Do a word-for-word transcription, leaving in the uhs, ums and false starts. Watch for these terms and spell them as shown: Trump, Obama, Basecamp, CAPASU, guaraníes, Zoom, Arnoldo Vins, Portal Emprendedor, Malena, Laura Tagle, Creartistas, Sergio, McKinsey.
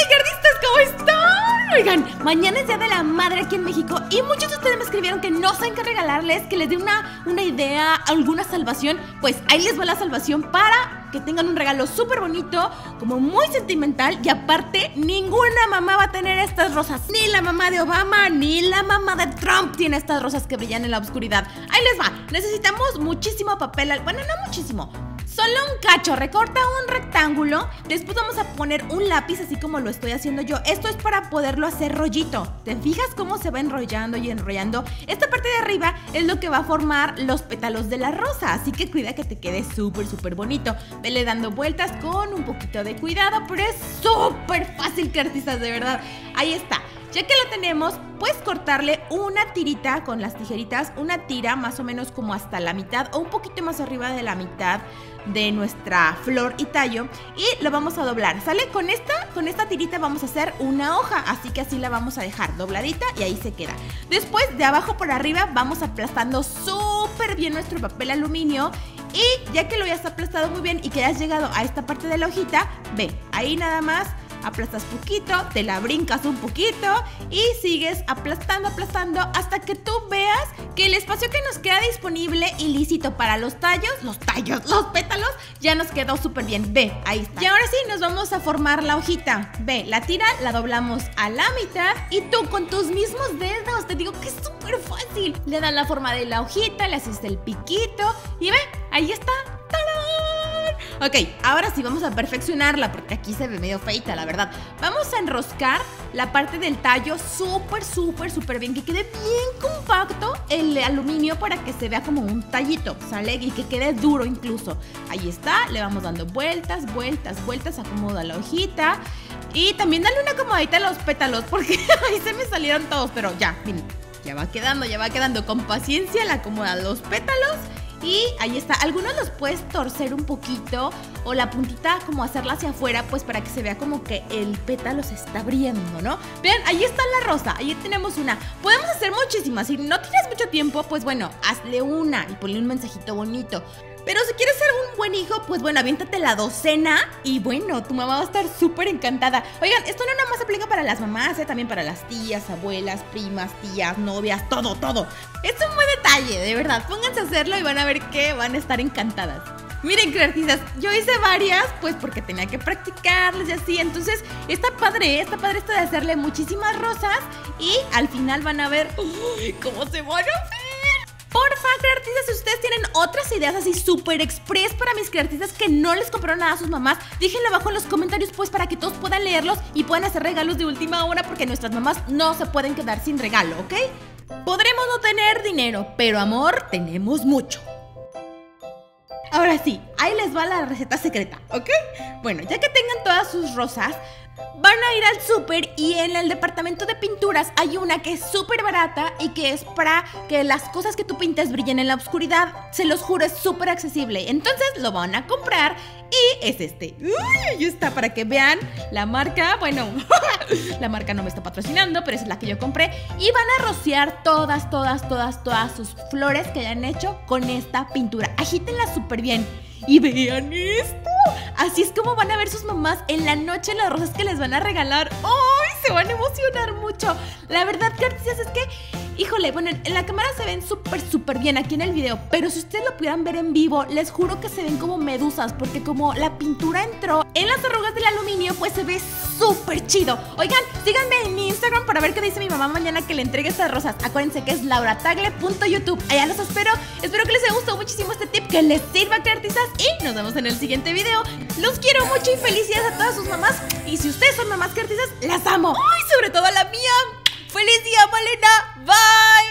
Creartistas, ¿cómo están? Oigan, mañana es Día de la Madre aquí en México y muchos de ustedes me escribieron que no saben qué regalarles, que les dé una, una idea, alguna salvación. Pues ahí les va la salvación para que tengan un regalo súper bonito, como muy sentimental. Y aparte, ninguna mamá va a tener estas rosas. Ni la mamá de Obama, ni la mamá de Trump tiene estas rosas que brillan en la oscuridad. Ahí les va. Necesitamos muchísimo papel. Bueno, no muchísimo, solo un cacho. Recorta un rectángulo. Después vamos a poner un lápiz, así como lo estoy haciendo yo. Esto es para poderlo hacer rollito. ¿Te fijas cómo se va enrollando y enrollando? Esta parte de arriba es lo que va a formar los pétalos de la rosa, así que cuida que te quede súper, súper bonito. Vele dando vueltas con un poquito de cuidado, pero es súper fácil, Creartistas, de verdad. Ahí está. Ya que lo tenemos, puedes cortarle una tirita con las tijeritas, una tira más o menos como hasta la mitad o un poquito más arriba de la mitad de nuestra flor y tallo, y lo vamos a doblar, ¿sale? Con esta, con esta tirita vamos a hacer una hoja, así que así la vamos a dejar dobladita y ahí se queda. Después, de abajo por arriba, vamos aplastando súper bien nuestro papel aluminio. Y ya que lo hayas aplastado muy bien y que hayas llegado a esta parte de la hojita, ve, ahí nada más aplastas poquito, te la brincas un poquito y sigues aplastando, aplastando hasta que tú veas que el espacio que nos queda disponible y lícito para los tallos, los tallos, los pétalos, ya nos quedó súper bien. Ve, ahí está. Y ahora sí, nos vamos a formar la hojita. Ve, la tira, la doblamos a la mitad y tú con tus mismos dedos, te digo que es súper fácil, le das la forma de la hojita, le haces el piquito y ve, ahí está. Ok, ahora sí vamos a perfeccionarla porque aquí se ve medio feita, la verdad. Vamos a enroscar la parte del tallo súper, súper, súper bien. Que quede bien compacto el aluminio para que se vea como un tallito, ¿sale? Y que quede duro incluso. Ahí está, le vamos dando vueltas, vueltas, vueltas, acomoda la hojita. Y también dale una acomodadita a los pétalos porque ahí se me salieron todos. Pero ya, miren, ya va quedando, ya va quedando. Con paciencia le acomoda los pétalos. Y ahí está, algunos los puedes torcer un poquito o la puntita como hacerla hacia afuera, pues para que se vea como que el pétalo se está abriendo, ¿no? Vean, ahí está la rosa, ahí tenemos una. Podemos hacer muchísimas, si no tienes mucho tiempo, pues bueno, hazle una y ponle un mensajito bonito. Pero si quieres ser un buen hijo, pues bueno, aviéntate la docena y bueno, tu mamá va a estar súper encantada. Oigan, esto no nada más aplica para las mamás, ¿eh? También para las tías, abuelas, primas, tías, novias, todo, todo. Es un buen detalle, de verdad. Pónganse a hacerlo y van a ver que van a estar encantadas. Miren, Creartistas, yo hice varias, pues porque tenía que practicarles y así. Entonces, está padre, está padre esto de hacerle muchísimas rosas y al final van a ver uy, cómo se van a hacer. Porfa, Creartistas, si ustedes tienen otras ideas así súper express para mis Creartistas que no les compraron nada a sus mamás, déjenlo abajo en los comentarios pues para que todos puedan leerlos y puedan hacer regalos de última hora porque nuestras mamás no se pueden quedar sin regalo, ¿ok? Podremos no tener dinero, pero amor tenemos mucho. Ahora sí, ahí les va la receta secreta, ¿ok? Bueno, ya que tengan todas sus rosas, van a ir al súper y en el departamento de pinturas hay una que es súper barata y que es para que las cosas que tú pintes brillen en la oscuridad. Se los juro, es súper accesible. Entonces lo van a comprar y es este. Uy, ahí está, para que vean la marca. Bueno, la marca no me está patrocinando, pero esa es la que yo compré. Y van a rociar todas, todas, todas, todas sus flores que hayan hecho con esta pintura. Agítenla súper bien. Y vean esto. Así es como van a ver sus mamás en la noche las rosas que les van a regalar. ¡Ay! Se van a emocionar mucho. La verdad, Creartistas, es que, híjole, bueno, en la cámara se ven súper, súper bien aquí en el video. Pero si ustedes lo pudieran ver en vivo, les juro que se ven como medusas. Porque como la pintura entró en las arrugas del aluminio, pues se ve súper chido. Oigan, síganme en mi Instagram para ver qué dice mi mamá mañana que le entregue estas rosas. Acuérdense que es lauratagle punto youtube. Allá los espero. Espero que les haya gustado muchísimo este tip, que les sirva, Creartistas. Y nos vemos en el siguiente video. Los quiero mucho y felicidades a todas sus mamás. Y si ustedes son mamás Creartistas, las amo. ¡Ay! Sobre todo a la mía. ¡Feliz día, Malena! ¡Bye!